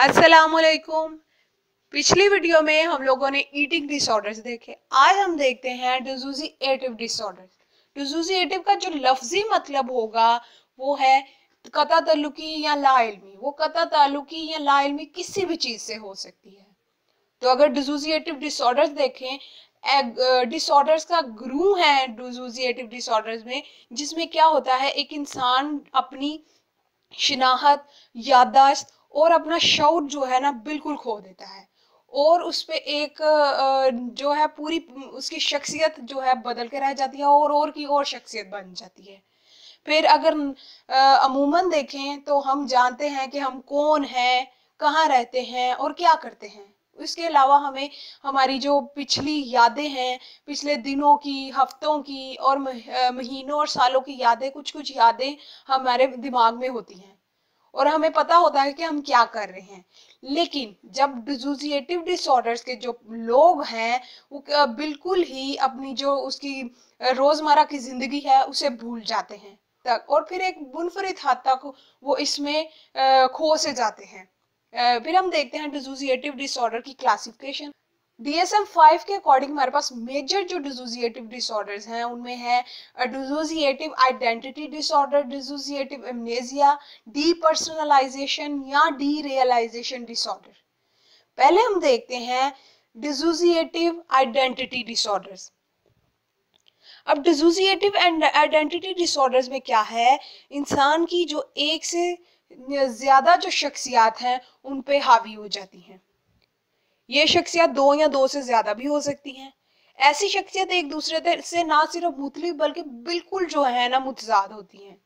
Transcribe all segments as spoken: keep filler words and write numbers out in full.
अस्सलामुअलैकुम। पिछली वीडियो में हम लोगों ने ईटिंग डिसऑर्डर्स देखे, आज हम देखते हैं डिसोसिएटिव डिसऑर्डर्स। डिसोसिएटिव का जो लफ्जी मतलब होगा वो है कता ताल्लुकी या लाइल्मी। वो कता ताल्लुकी या लाइल्मी किसी भी चीज से हो सकती है। तो अगर डिसोसिएटिव डिसऑर्डर्स देखें, डिसऑर्डर्स का ग्रुप है डिसोसिएटिव डिसऑर्डर्स में, जिसमें क्या होता है, एक इंसान अपनी शिनाहत, याददाश्त और अपना शऊर जो है ना बिल्कुल खो देता है और उस पर एक जो है पूरी उसकी शख्सियत जो है बदल के रह जाती है और और की और शख्सियत बन जाती है। फिर अगर अमूमन देखें तो हम जानते हैं कि हम कौन हैं, कहाँ रहते हैं और क्या करते हैं। इसके अलावा हमें हमारी जो पिछली यादें हैं, पिछले दिनों की, हफ्तों की और महीनों और सालों की यादें, कुछ कुछ यादें हमारे दिमाग में होती हैं और हमें पता होता है कि हम क्या कर रहे हैं। लेकिन जब डिसोसिएटिव डिसऑर्डर्स के जो लोग हैं वो बिल्कुल ही अपनी जो उसकी रोजमर्रा की जिंदगी है उसे भूल जाते हैं तक और फिर एक मुनफरिद हद तक वो इसमें खो से जाते हैं। फिर हम देखते हैं डिसोसिएटिव डिसऑर्डर की classification. D S M five के अकॉर्डिंग हमारे पास मेजर जो डिसोसिएटिव डिसऑर्डर्स हैं उनमें है dissociative identity disorder, dissociative amnesia, depersonalisation या डीरियलाइजेशन डिसऑर्डर। पहले हम देखते हैं डिसोसिएटिव आइडेंटिटी डिसऑर्डर्स। अब डिसोसिएटिव आइडेंटिटी डिसऑर्डर्स में क्या है, इंसान की जो एक से ज्यादा जो शख्सियात हैं उन पे हावी हो जाती हैं। ये शख्सियत दो या दो से ज्यादा भी हो सकती हैं। ऐसी शख्सियत एक दूसरे से ना सिर्फ मुख्तलिफ बल्कि बिल्कुल जो है ना मुतजाद होती हैं।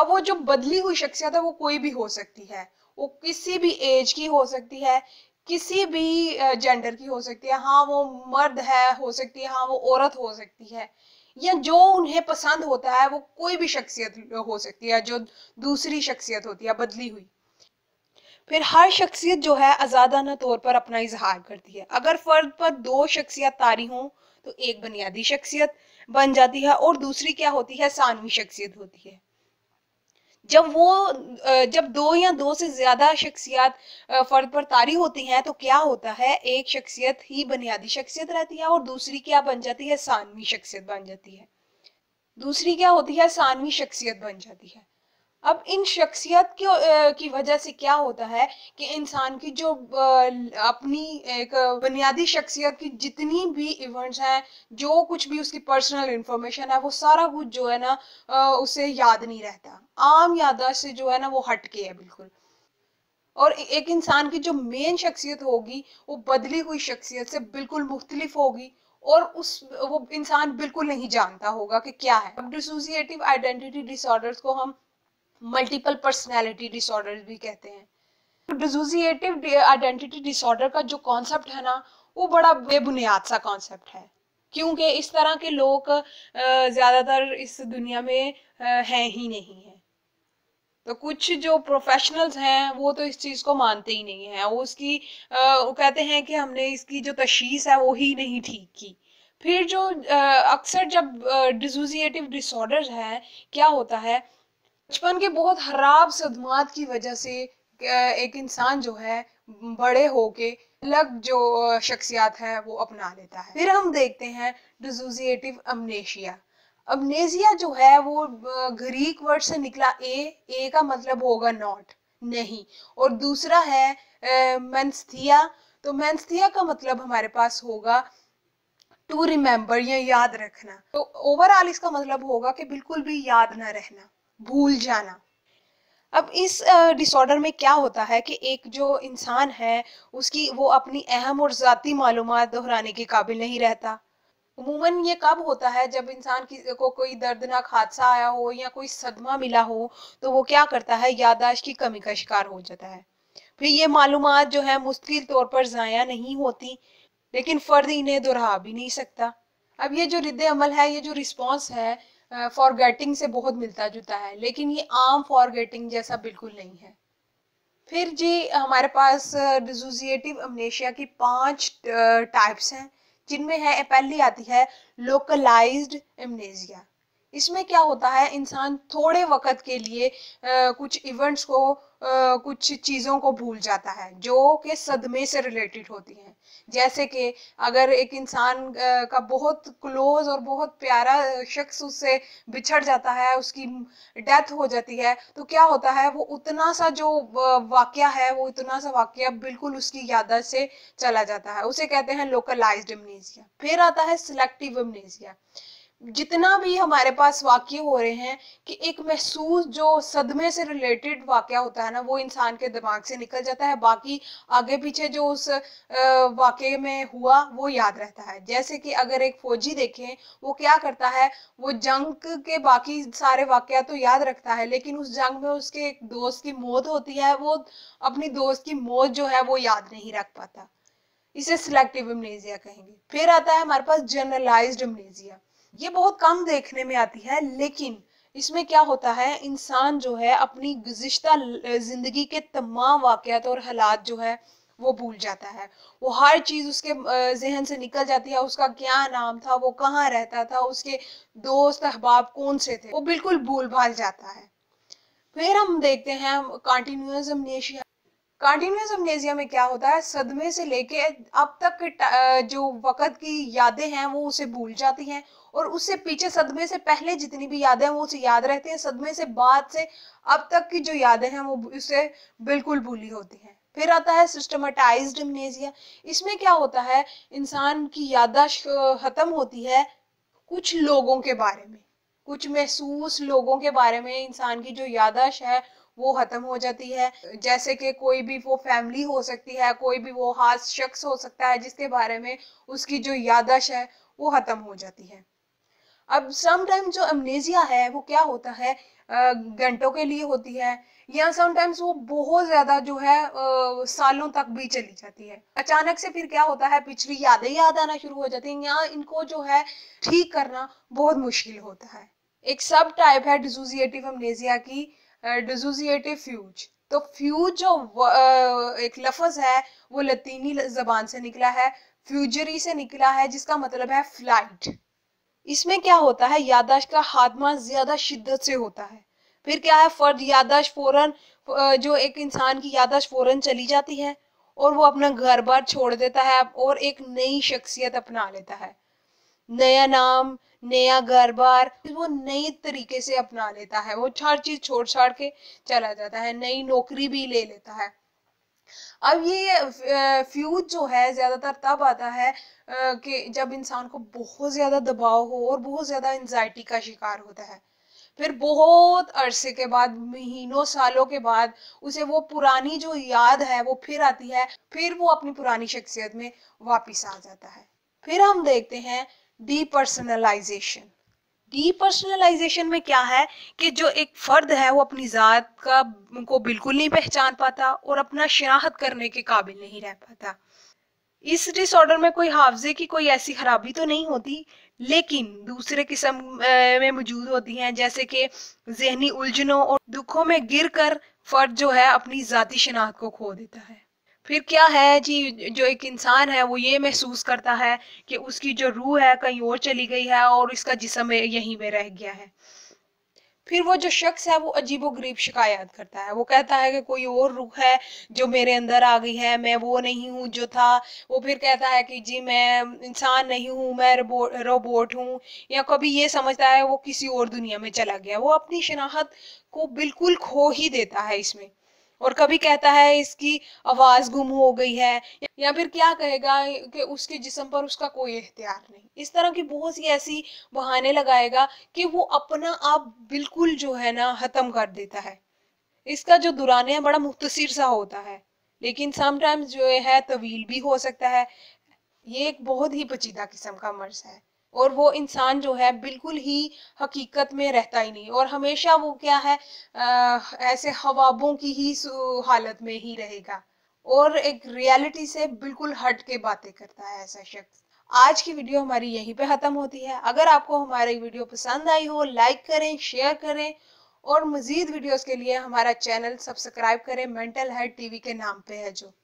अब वो जो बदली हुई शख्सियत है वो कोई भी हो सकती है, वो किसी भी एज की हो सकती है, किसी भी जेंडर की हो सकती है। हाँ वो मर्द है हो सकती है, हाँ वो औरत हो सकती है, या जो उन्हें पसंद होता है वो कोई भी शख्सियत हो सकती है जो दूसरी शख्सियत होती है बदली हुई। फिर हर शख्सियत जो है आज़ादाना तौर पर अपना इजहार करती है। अगर फर्द पर दो शख्सियत तारी हों तो एक बुनियादी शख्सियत बन जाती है और दूसरी क्या होती है, सानवी शख्सियत होती है। जब वो जब दो या दो से ज्यादा शख्सियत फर्द पर तारी होती हैं तो क्या होता है, एक शख्सियत ही बुनियादी शख्सियत रहती है और दूसरी क्या बन जाती है, सानवी शख्सियत बन जाती है। दूसरी क्या होती है, सानवी शख्सियत बन जाती है। अब इन शख्सियत की, की वजह से क्या होता है कि इंसान की जो अपनी एक बुनियादी शख्सियत की जितनी भी इवेंट्स हैं, जो कुछ भी उसकी पर्सनल इंफॉर्मेशन है, वो सारा कुछ जो है ना उसे याद नहीं रहता। आम याददाश्त से जो है ना वो हटके है बिल्कुल। और एक इंसान की जो मेन शख्सियत होगी वो बदली हुई शख्सियत से बिल्कुल मुख्तलिफ होगी और उस वो इंसान बिल्कुल नहीं जानता होगा कि क्या है। अब डिसोसिएटिव आइडेंटिटी डिसऑर्डर्स को हम मल्टीपल पर्सनैलिटी डिसऑर्डर्स भी कहते हैं। डिसोसिएटिव आइडेंटिटी डिसऑर्डर का जो कॉन्सेप्ट है ना वो बड़ा बेबुनियाद सा कॉन्सेप्ट है, क्योंकि इस तरह के लोग ज़्यादातर इस दुनिया में हैं ही नहीं है। तो कुछ जो प्रोफेशनल्स हैं वो तो इस चीज़ को मानते ही नहीं हैं, वो उसकी वो कहते हैं कि हमने इसकी जो तशख़ीस है वो ही नहीं ठीक की। फिर जो अक्सर जब डिसोसिएटिव डिसऑर्डर्स हैं क्या होता है, बचपन के बहुत खराब सदमात की वजह से एक इंसान जो है बड़े होके अलग जो शख्सियत है वो अपना लेता है। फिर हम देखते हैं डिसोसिएटिव अमनेशिया। अमनेशिया जो है वो ग्रीक वर्ड से निकला ए, ए का मतलब होगा नॉट, नहीं, और दूसरा है मेंस्थीया। तो मेंस्थीया का मतलब हमारे पास होगा टू रिमेम्बर या याद रखना। तो ओवरऑल इसका मतलब होगा कि बिल्कुल भी याद ना रहना, भूल जाना। अब इस डिसऑर्डर में क्या होता है कि एक जो इंसान है उसकी वो अपनी अहम और ज़ाती मालूमात दोहराने के काबिल नहीं रहता। उमूमन ये कब होता है, जब इंसान की को कोई दर्दनाक हादसा आया हो या कोई सदमा मिला हो तो वो क्या करता है, याददाश्त की कमी का शिकार हो जाता है। फिर ये मालूमात जो है मुश्किल तौर पर ज़ाया नहीं होती, लेकिन फ़र्द इन्हें दोहरा भी नहीं सकता। अब ये जो रद्द अमल है, ये जो रिस्पॉन्स है, फॉरगेटिंग से बहुत मिलता जुलता है, लेकिन ये आम फॉरगेटिंग जैसा बिल्कुल नहीं है। फिर जी हमारे पास डिसोसिएटिव अमनेशिया की पांच टाइप्स हैं, जिनमें है पहली आती है लोकलाइज्ड एमनेसिया। इसमें क्या होता है, इंसान थोड़े वक्त के लिए आ, कुछ इवेंट्स को आ, कुछ चीज़ों को भूल जाता है जो कि सदमे से रिलेटेड होती हैं। जैसे कि अगर एक इंसान का बहुत क्लोज और बहुत प्यारा शख्स उससे बिछड़ जाता है, उसकी डेथ हो जाती है, तो क्या होता है वो उतना सा जो वाकया है वो उतना सा वाकया बिल्कुल उसकी याददाश्त से चला जाता है, उसे कहते हैं लोकलाइज्ड एमनेसिया। फिर आता है सिलेक्टिव एमनेसिया। जितना भी हमारे पास वाक्य हो रहे हैं कि एक महसूस जो सदमे से रिलेटेड वाक्य होता है ना वो इंसान के दिमाग से निकल जाता है, बाकी आगे पीछे जो उस वाक्य में हुआ वो याद रहता है। जैसे कि अगर एक फौजी देखें वो क्या करता है, वो जंग के बाकी सारे वाक्य तो याद रखता है लेकिन उस जंग में उसके एक दोस्त की मौत होती है, वो अपनी दोस्त की मौत जो है वो याद नहीं रख पाता, इसे सिलेक्टिव एमनेसिया कहेंगे। फिर आता है हमारे पास जनरलाइज्ड एमनेसिया। ये बहुत कम देखने में आती है लेकिन इसमें क्या होता है, इंसान जो है अपनी गुज़िश्ता ज़िंदगी के तमाम वाक़यात और हालात जो है वो भूल जाता है, वो हर चीज़ उसके जहन से निकल जाती है, उसका क्या नाम था, वो कहाँ रहता था, उसके दोस्त अहबाब कौन से थे, वो बिल्कुल भूल भाल जाता है। फिर हम देखते हैं कंटीन्यूअस एमनेशिया। कंटीन्यूअस एमनेसिया में क्या होता है, सदमे से लेके अब तक जो वक़्त की यादें हैं वो उसे भूल जाती हैं और उससे पीछे सदमे से पहले जितनी भी यादें हैं वो उसे याद रहती हैं, सदमे से बाद से अब तक की जो यादें हैं वो उसे बिल्कुल भूली होती हैं। फिर आता है सिस्टमेटाइज्ड एमनेसिया। इसमें क्या होता है, इंसान की याददाश्त खत्म होती है कुछ लोगों के बारे में, कुछ महसूस लोगों के बारे में इंसान की जो याददाश्त है वो खत्म हो जाती है। जैसे कि कोई भी वो फैमिली हो सकती है, कोई भी वो खास शख्स हो सकता है जिसके बारे में उसकी जो याददाश्त है वो खत्म हो जाती है। अब समटाइम्स जो एमनेसिया है वो क्या होता है, घंटों के लिए होती है या समटाइम्स वो बहुत ज़्यादा जो है आ, सालों तक भी चली जाती है। अचानक से फिर क्या होता है, पिछली यादें याद आना शुरू हो जाती हैं या इनको जो है ठीक करना बहुत मुश्किल होता है। एक सब टाइप है डिसोसिएटिव एमनेसिया की, डिसोसिएटिव फ्यूज। तो फ्यूज जो एक लफ्ज है वो लतीनी जबान से निकला है, फ्यूजरी से निकला है, जिसका मतलब है फ्लाइट। इसमें क्या होता है, याददाश्त का खात्मा ज्यादा शिद्दत से होता है। फिर क्या है, फर्द याददाश्त फौरन जो एक इंसान की याददाश्त फौरन चली जाती है और वो अपना घर बार छोड़ देता है और एक नई शख्सियत अपना लेता है, नया नाम, नया घर बार, वो नए तरीके से अपना लेता है, वो हर चीज छोड़ छाड़ के चला जाता है, नई नौकरी भी ले लेता है। अब ये फ्यूज जो है ज़्यादातर तब आता है कि जब इंसान को बहुत ज़्यादा दबाव हो और बहुत ज़्यादा एंजाइटी का शिकार होता है, फिर बहुत अरसे के बाद, महीनों सालों के बाद उसे वो पुरानी जो याद है वो फिर आती है, फिर वो अपनी पुरानी शख्सियत में वापस आ जाता है। फिर हम देखते हैं डीपर्सनलाइजेशन। डीपर्सनलाइजेशन में क्या है कि जो एक फ़र्द है वो अपनी ज़ात का को बिल्कुल नहीं पहचान पाता और अपना शनाख्त करने के काबिल नहीं रह पाता। इस डिसऑर्डर में कोई हाफजे की कोई ऐसी खराबी तो नहीं होती लेकिन दूसरे किस्म में मौजूद होती हैं, जैसे कि जहनी उलझनों और दुखों में गिरकर फ़र्द जो है अपनी ज़ाती शनाख्त को खो देता है। फिर क्या है जी, जो एक इंसान है वो ये महसूस करता है कि उसकी जो रूह है कहीं और चली गई है और इसका जिस्म यहीं पे रह गया है। फिर वो जो शख्स है वो अजीबोगरीब शिकायत करता है, वो कहता है कि कोई और रूह है जो मेरे अंदर आ गई है, मैं वो नहीं हूँ जो था। वो फिर कहता है कि जी मैं इंसान नहीं हूँ, मैं रोबोट हूँ, या कभी ये समझता है वो किसी और दुनिया में चला गया। वो अपनी शनाख्त को बिल्कुल खो ही देता है इसमें, और कभी कहता है इसकी आवाज़ गुम हो गई है, या फिर क्या कहेगा कि उसके जिस्म पर उसका कोई इख्तियार नहीं। इस तरह की बहुत सी ऐसी बहाने लगाएगा कि वो अपना आप बिल्कुल जो है ना ख़त्म कर देता है। इसका जो दुराना है बड़ा मुख्तसर सा होता है लेकिन समटाइम्स जो है तवील भी हो सकता है। ये एक बहुत ही पेचीदा किस्म का मर्ज़ है और वो इंसान जो है बिल्कुल ही हकीकत में रहता ही नहीं और हमेशा वो क्या है आ, ऐसे ख्वाबों की ही हालत में ही रहेगा और एक रियलिटी से बिल्कुल हट के बातें करता है ऐसा शख्स। आज की वीडियो हमारी यहीं पे ख़त्म होती है। अगर आपको हमारी वीडियो पसंद आई हो लाइक करें, शेयर करें और मज़ीद वीडियोज़ के लिए हमारा चैनल सब्सक्राइब करें। मेंटल हेल्थ टीवी के नाम पर है जो